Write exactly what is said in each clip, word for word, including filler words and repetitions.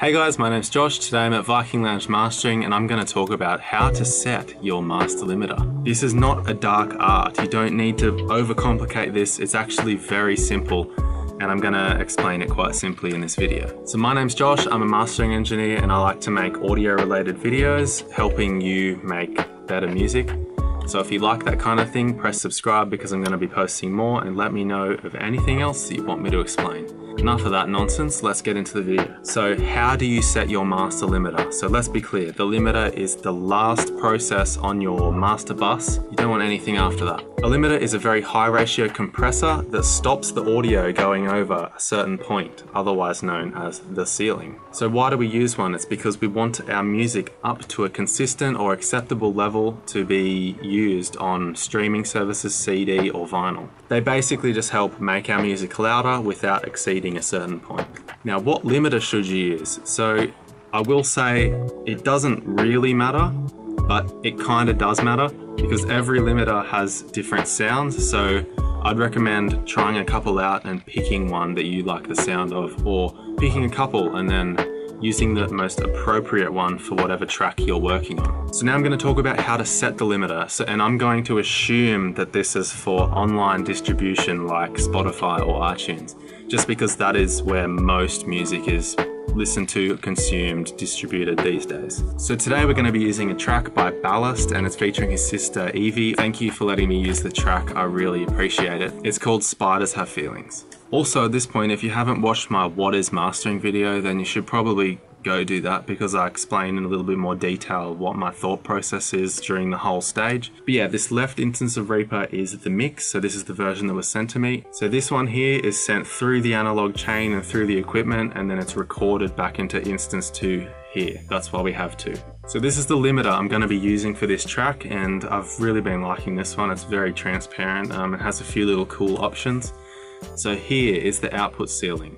Hey guys, my name's Josh. Today I'm at Viking Lounge Mastering and I'm going to talk about how to set your master limiter. This is not a dark art. You don't need to overcomplicate this. It's actually very simple and I'm going to explain it quite simply in this video. So my name's Josh. I'm a mastering engineer and I like to make audio related videos helping you make better music. So if you like that kind of thing, press subscribe because I'm going to be posting more, and let me know of anything else that you want me to explain. Enough of that nonsense, let's get into the video. So how do you set your master limiter? So let's be clear, the limiter is the last process on your master bus. You don't want anything after that. A limiter is a very high ratio compressor that stops the audio going over a certain point, otherwise known as the ceiling. So why do we use one? It's because we want our music up to a consistent or acceptable level to be used on streaming services, C D or vinyl. They basically just help make our music louder without exceeding a certain point. Now, what limiter should you use? So I will say it doesn't really matter, but it kind of does matter because every limiter has different sounds. So I'd recommend trying a couple out and picking one that you like the sound of, or picking a couple and then using the most appropriate one for whatever track you're working on. So now I'm going to talk about how to set the limiter. So, and I'm going to assume that this is for online distribution like Spotify or iTunes, just because that is where most music is listened to, consumed, distributed these days. So today we're going to be using a track by Ballast and it's featuring his sister Evie. Thank you for letting me use the track, I really appreciate it. It's called Spiders Have Feelings. Also at this point, if you haven't watched my What is Mastering video, then you should probably go do that because I explain in a little bit more detail what my thought process is during the whole stage. But yeah, this left instance of Reaper is the mix, so this is the version that was sent to me. So this one here is sent through the analog chain and through the equipment, and then it's recorded back into instance two here. That's why we have two. So this is the limiter I'm going to be using for this track, and I've really been liking this one. It's very transparent, um, it has a few little cool options. So here is the output ceiling.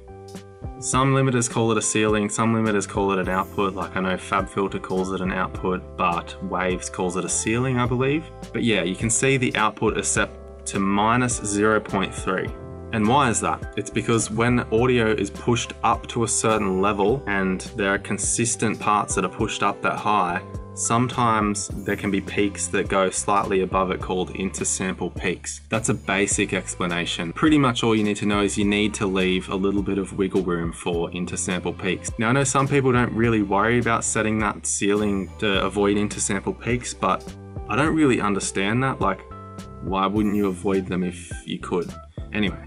Some limiters call it a ceiling, some limiters call it an output, like I know FabFilter calls it an output, but Waves calls it a ceiling, I believe. But yeah, you can see the output is set to minus zero point three. And why is that? It's because when audio is pushed up to a certain level and there are consistent parts that are pushed up that high, sometimes there can be peaks that go slightly above it called intersample peaks. That's a basic explanation. Pretty much all you need to know is you need to leave a little bit of wiggle room for intersample peaks. Now I know some people don't really worry about setting that ceiling to avoid intersample peaks, but I don't really understand that. Like, why wouldn't you avoid them if you could? Anyway.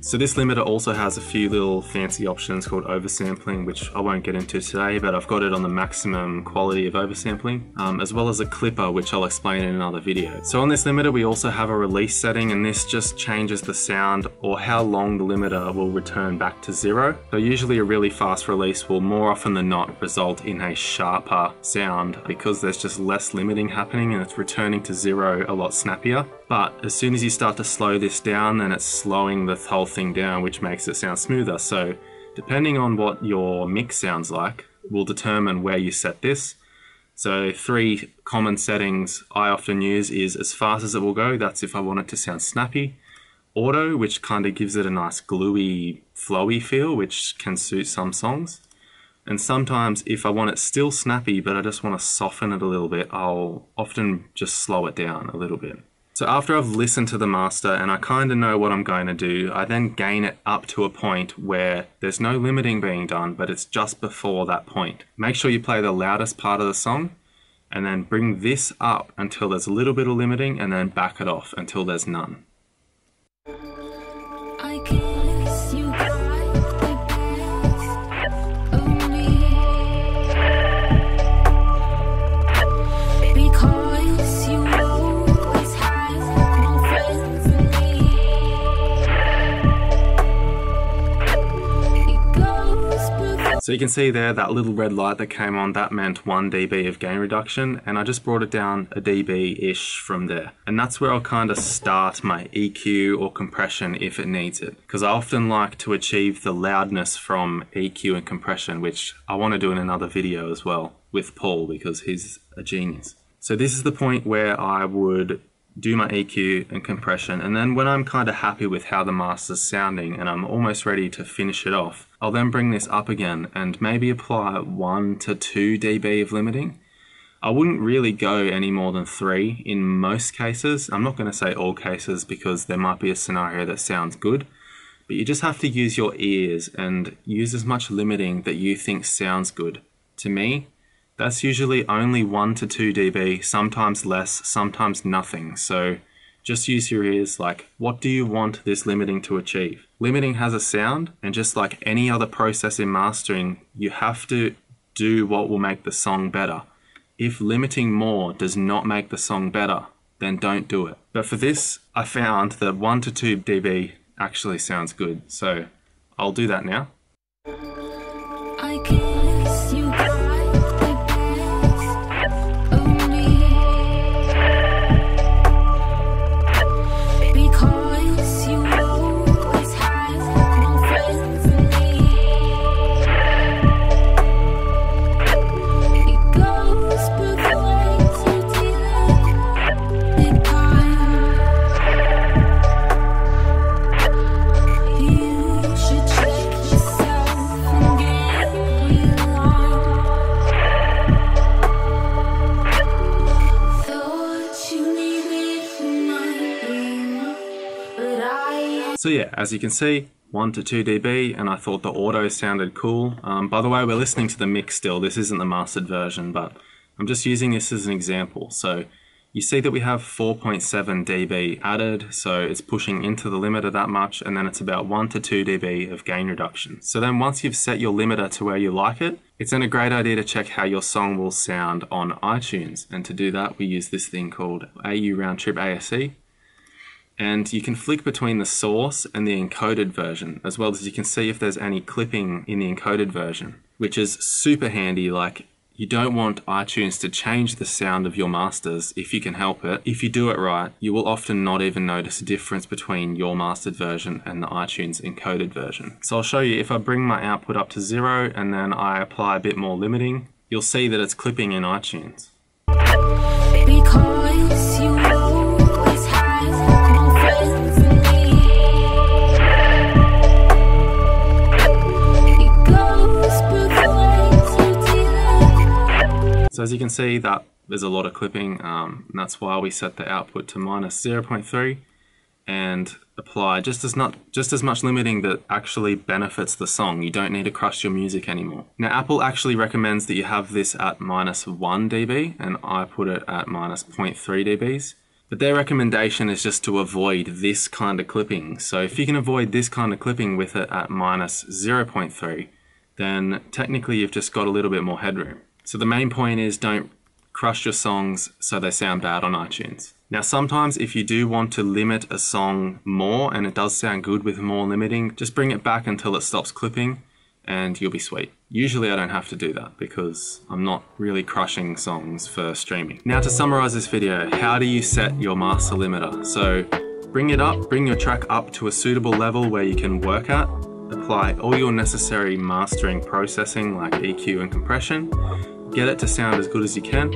So this limiter also has a few little fancy options called oversampling, which I won't get into today, but I've got it on the maximum quality of oversampling, um, as well as a clipper, which I'll explain in another video. So on this limiter, we also have a release setting, and this just changes the sound or how long the limiter will return back to zero. So usually a really fast release will more often than not result in a sharper sound because there's just less limiting happening and it's returning to zero a lot snappier. But as soon as you start to slow this down, then it's slowing the whole thing down, which makes it sound smoother. So depending on what your mix sounds like will determine where you set this. So three common settings I often use is as fast as it will go. That's if I want it to sound snappy. Auto, which kind of gives it a nice gluey, flowy feel, which can suit some songs. And sometimes if I want it still snappy, but I just want to soften it a little bit, I'll often just slow it down a little bit. So after I've listened to the master and I kind of know what I'm going to do, I then gain it up to a point where there's no limiting being done, but it's just before that point. Make sure you play the loudest part of the song and then bring this up until there's a little bit of limiting and then back it off until there's none. I guess you So you can see there that little red light that came on, that meant one D B of gain reduction, and I just brought it down a D B-ish from there. And that's where I'll kind of start my E Q or compression if it needs it, because I often like to achieve the loudness from E Q and compression, which I want to do in another video as well with Paul because he's a genius. So this is the point where I would do my E Q and compression, and then when I'm kind of happy with how the master's sounding and I'm almost ready to finish it off, I'll then bring this up again and maybe apply one to two decibels of limiting. I wouldn't really go any more than three in most cases. I'm not going to say all cases because there might be a scenario that sounds good, but you just have to use your ears and use as much limiting that you think sounds good. To me, that's usually only one to two decibels, sometimes less, sometimes nothing. So just use your ears, like, what do you want this limiting to achieve? Limiting has a sound, and just like any other process in mastering, you have to do what will make the song better. If limiting more does not make the song better, then don't do it. But for this, I found that one to two decibels actually sounds good. So I'll do that now. I guess you So yeah, as you can see, one to two decibels, and I thought the auto sounded cool. Um, by the way, we're listening to the mix still, this isn't the mastered version, but I'm just using this as an example. So you see that we have four point seven decibels added, so it's pushing into the limiter that much, and then it's about one to two decibels of gain reduction. So then once you've set your limiter to where you like it, it's then a great idea to check how your song will sound on iTunes. And to do that, we use this thing called A U Round Trip A S C. And you can flick between the source and the encoded version, as well as you can see if there's any clipping in the encoded version, which is super handy. Like, you don't want iTunes to change the sound of your masters if you can help it. If you do it right, you will often not even notice a difference between your mastered version and the iTunes encoded version. So I'll show you, if I bring my output up to zero and then I apply a bit more limiting, you'll see that it's clipping in iTunes. Because you So as you can see, that there's a lot of clipping, um, and that's why we set the output to minus zero point three and apply just as, not, just as much limiting that actually benefits the song. You don't need to crush your music anymore. Now, Apple actually recommends that you have this at minus one decibel, and I put it at minus zero point three decibels. But their recommendation is just to avoid this kind of clipping. So if you can avoid this kind of clipping with it at minus zero point three, then technically you've just got a little bit more headroom. So the main point is, don't crush your songs so they sound bad on iTunes. Now, sometimes if you do want to limit a song more and it does sound good with more limiting, just bring it back until it stops clipping and you'll be sweet. Usually I don't have to do that because I'm not really crushing songs for streaming. Now, to summarize this video, how do you set your master limiter? So bring it up, bring your track up to a suitable level where you can work at, apply all your necessary mastering processing like E Q and compression, get it to sound as good as you can,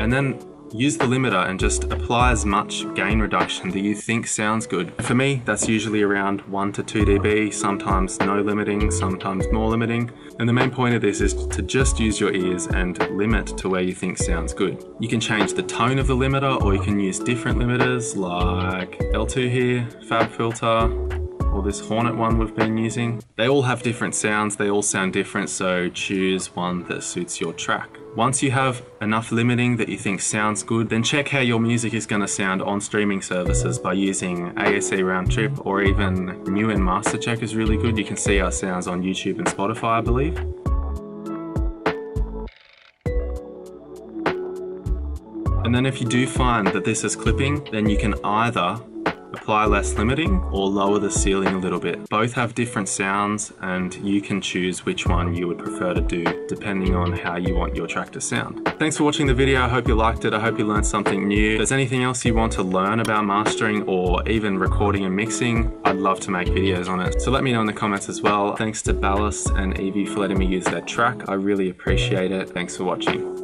and then use the limiter and just apply as much gain reduction that you think sounds good. For me, that's usually around one to two decibels, sometimes no limiting, sometimes more limiting. And the main point of this is to just use your ears and limit to where you think sounds good. You can change the tone of the limiter, or you can use different limiters like L two here, FabFilter, or this Hornet one we've been using. They all have different sounds, they all sound different, so choose one that suits your track. Once you have enough limiting that you think sounds good, then check how your music is gonna sound on streaming services by using A S C Round Trip, or even Nugen Mastercheck is really good. You can see how it sounds on YouTube and Spotify, I believe. And then if you do find that this is clipping, then you can either apply less limiting or lower the ceiling a little bit. Both have different sounds and you can choose which one you would prefer to do depending on how you want your track to sound. Thanks for watching the video. I hope you liked it. I hope you learned something new. If there's anything else you want to learn about mastering or even recording and mixing, I'd love to make videos on it. So let me know in the comments as well. Thanks to Ballast and Evie for letting me use their track. I really appreciate it. Thanks for watching.